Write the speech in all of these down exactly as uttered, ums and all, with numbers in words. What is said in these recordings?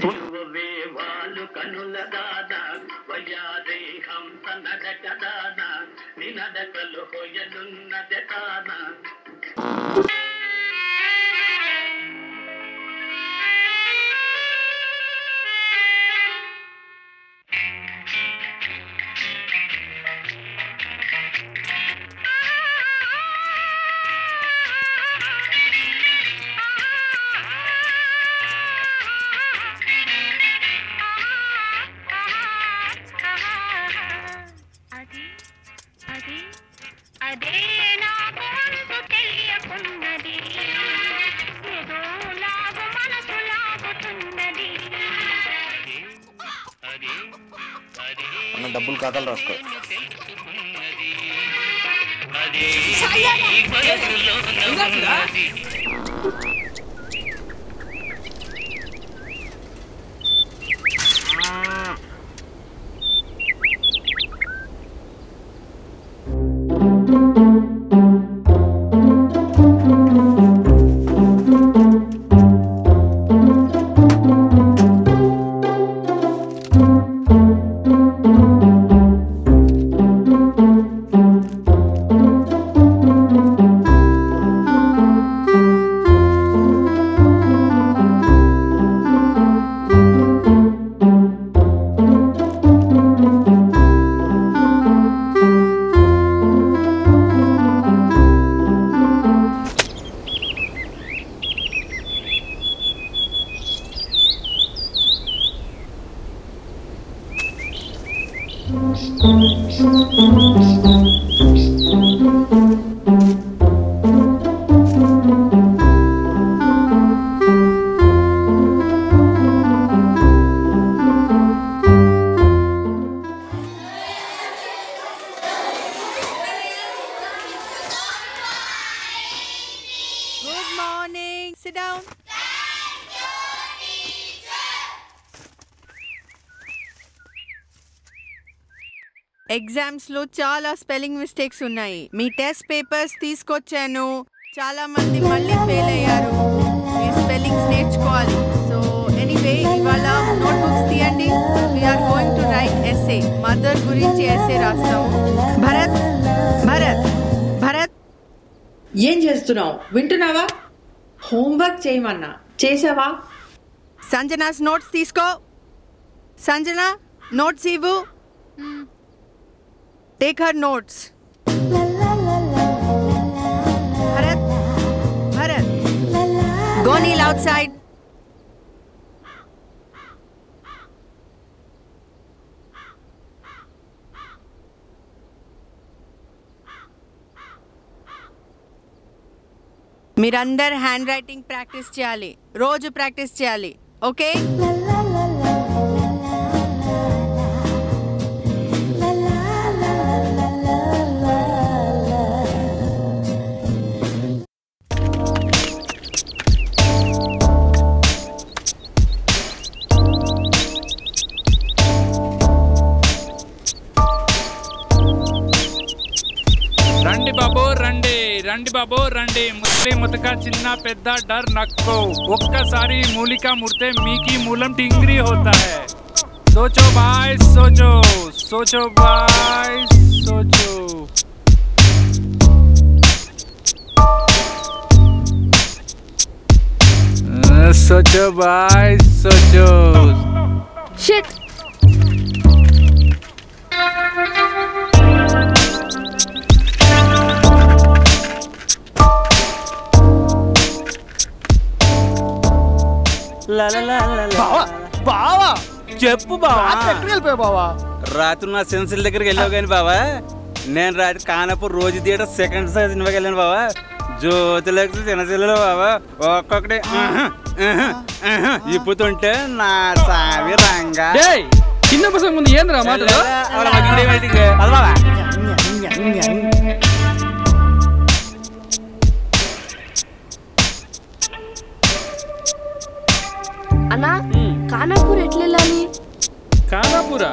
Survevalu kanula dada, vayade hamsa nadaka dada, ninadakalu hoyanunadakana. Double Kathal Roscoe. Exams lo chala spelling mistakes unnai. Me test papers teeskochanu. Chala mandi malli fail ayyaru. Ee spellings nerchukovali. So anyway, ivala notebooks tiyandi. We are going to write essay. Mother gurinchi essay rastamu. Bharat, Bharat, Bharat. Em chestunavu? Vintunava? Homework cheyamanna. Chesava? Sanjana's notes teesko. Sanjana, notes ivu. Take her notes. Bharat, Bharat, go kneel outside. Mirandar handwriting practice cheyali. Roju practice cheyali. Okay? రండి బాబో రండి ముస్లిం ముతక చిన్న పెద్ద డర్ నక్కో ఒక్కసారి మూలిక ముర్తే మీకి మూలం టింగ్రీ होता है सोचो भाई सोचो सोचो भाई सोचो सोचो भाई सोचो shit La la la la la. Baba, Baba. Cheppu Baba. Practical pe Baba. Ratu na sense le kar gelo gayen Baba. Nain rat Kanapur Rosy Theatre second size inva gelen Baba. Jo telak se sense le Baba. Okakde. Ipputunte na savi ranga. Hey, chinna pasang mundi yendra matlo. Avara magide vaitinge. Al Baba. Anna, Kanapur etle lali. Kanapura?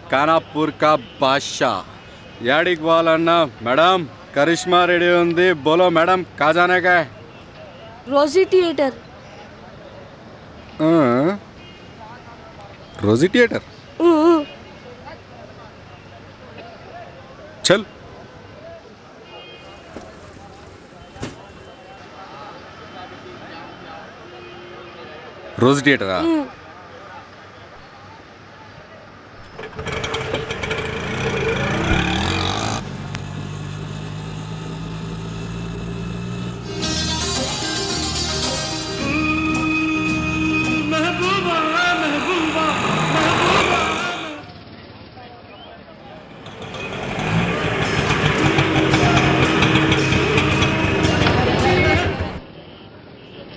Kanapur కా బాద్షా. యాడికి పోవాలన్నా madam Karishma ready ఉంది, బోలో madam కాజానేగా. Rosy theatre. Rosy theatre चल Rosy theatre आ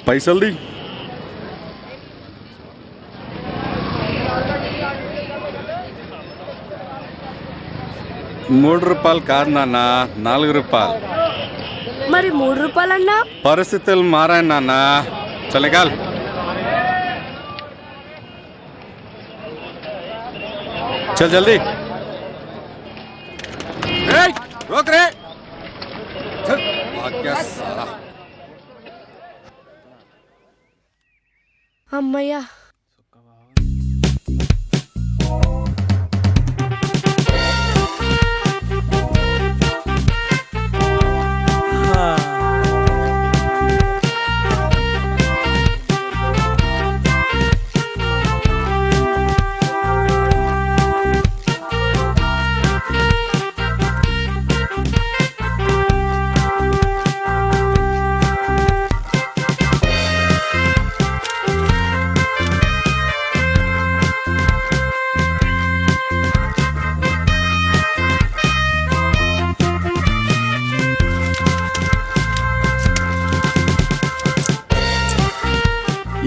पैसल दी mood रूपये कार नाना नालुगु रूपये मरी मूड रूपये अन्ना परिस्थितुलु मारायि नाना चलगाल चल जल्दी ए रोक रे चल भाग्या सारा అమ్మయ్యా.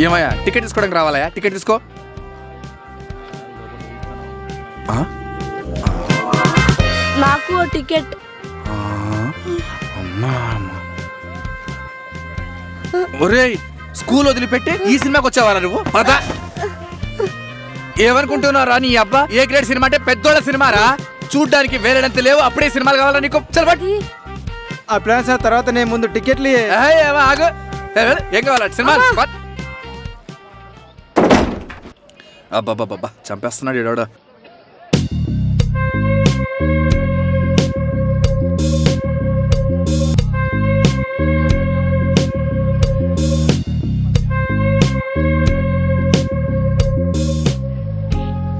ఏమయ్యా టికెట్ తీసుకోవడానికి రావాలయా? టికెట్ తీసుకో. నాకు టికెట్. ఒరేయ్ స్కూల్ వదిలిపెట్టి ఈ సినిమాకి వచ్చావారా నువ్వు? పదా ఏమనుకుంటున్నావు రా నీ అబ్బా? ఏ గ్రేడ్ సినిమా అంటే పెద్దోళ్ళ సినిమా రా, చూడ్డానికి వేరేడంత లేవు. అప్పుడే సినిమాలు కావాలా నీకు? చల్ బట్ ఆ ప్లాన్స్ ఆ తర్వాత నేను ముందు టికెట్లు ఆగు. ఏం కావాలా సినిమా? అబ్బాబ్బాబ్బా చంపేస్తున్నాడు ఈడోడ.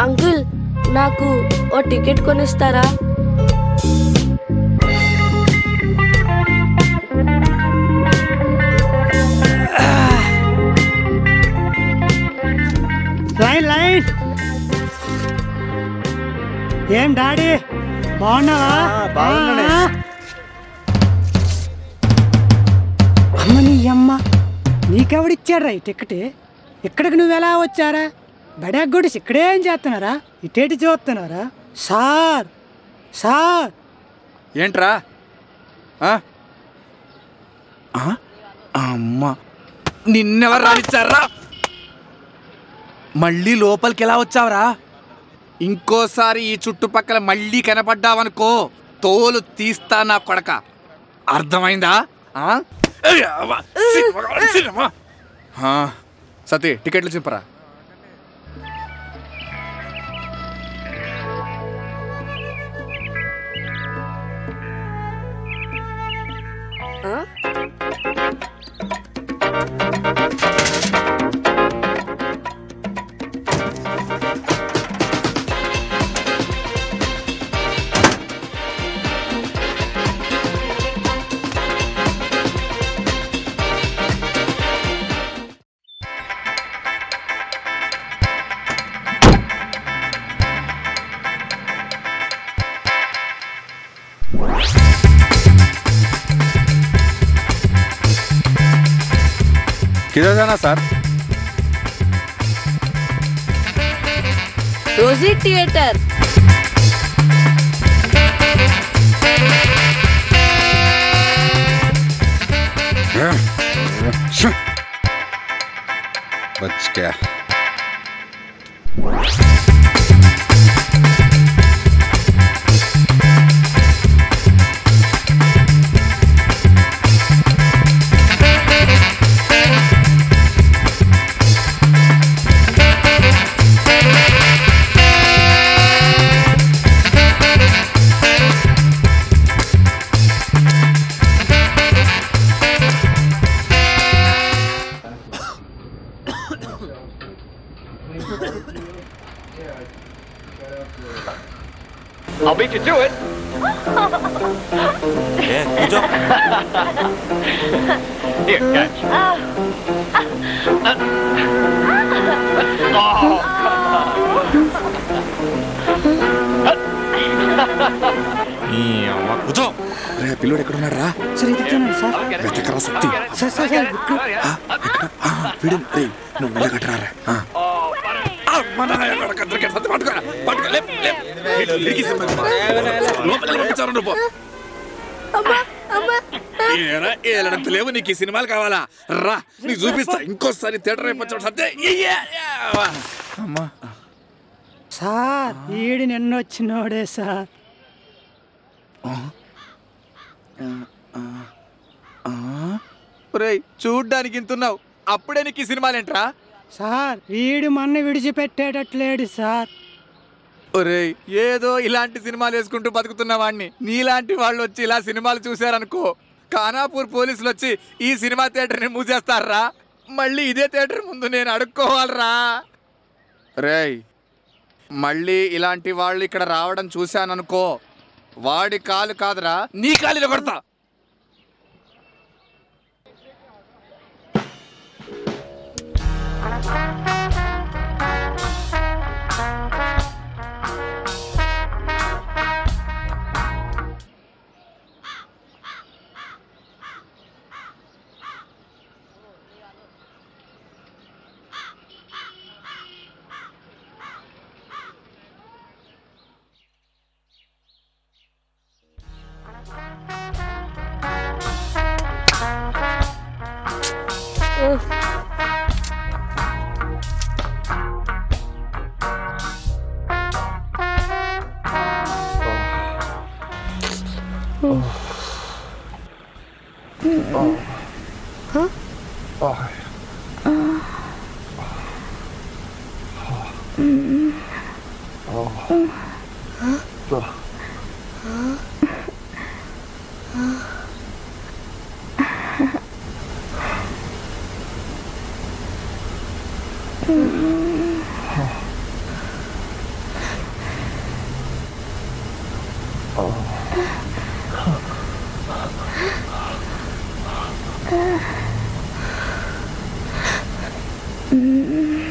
అంకుల్ నాకు ఓ టికెట్ కొనిస్తారా? ఏం డాడీ బాగున్నావా? బాగున్నా. అమ్మ నీ అమ్మ, నీకెవడిచ్చారా ఈ టికెట్? ఇక్కడికి నువ్వు ఎలా వచ్చారా? బడాగొడిసి ఇక్కడేం చేస్తున్నారా? ఇటేటి చూస్తున్నారా? సార్ సార్ ఏంట్రా? అమ్మ నిన్నెవరు రానిచ్చారా? మళ్ళీ లోపలికి ఎలా వచ్చావరా? ఇంకోసారి ఈ చుట్టుపక్కల మళ్ళీ కనపడ్డావనుకో తోలు తీస్తా నా కొడక, అర్థమైందా? సతీ టికెట్లు చింపరా. किधर जाना सर? रोजी थिएटर। बच गया। I'll beat you to it. Yeah, good job. Here, catch. Yeah, good job. Hey, pillow, take one, Ra. Sir, take one, sir. Wait, take one, Sakti. Sir, sir, sir. Ah, ah, freedom. Hey, no, Mela got Ra. Ah. माना ना यार लड़का दरके साथ बात करा बात कर ले ले लड़की से मत लोग लोग बेचारों ने बोल अम्मा अम्मा ये ना ये लड़के ले वो निकी सिनेमाल का वाला रा निजुबिस्ता इनको सारी थिएटर में पचास साथे ये ये अम्मा सार ये डिन नोच नोड़े सार अरे चूड़ा निकिंतु ना अपड़े निकी सिनेमाल एंट्रा Sir, read money video petted at lady, sir. Ore, Yedo, Ilanti cinema is going to Patutunavani, Nilanti Valocilla, cinema choose and co. Kanapur police lochi, e cinema theatre in Muzastara, Mali theatre Mundun and Alra Ray Mali Ilanti Vali Karawad and Chusan and co. Vardi Kal Kadra, Nikali Lagarta. Mm-hmm.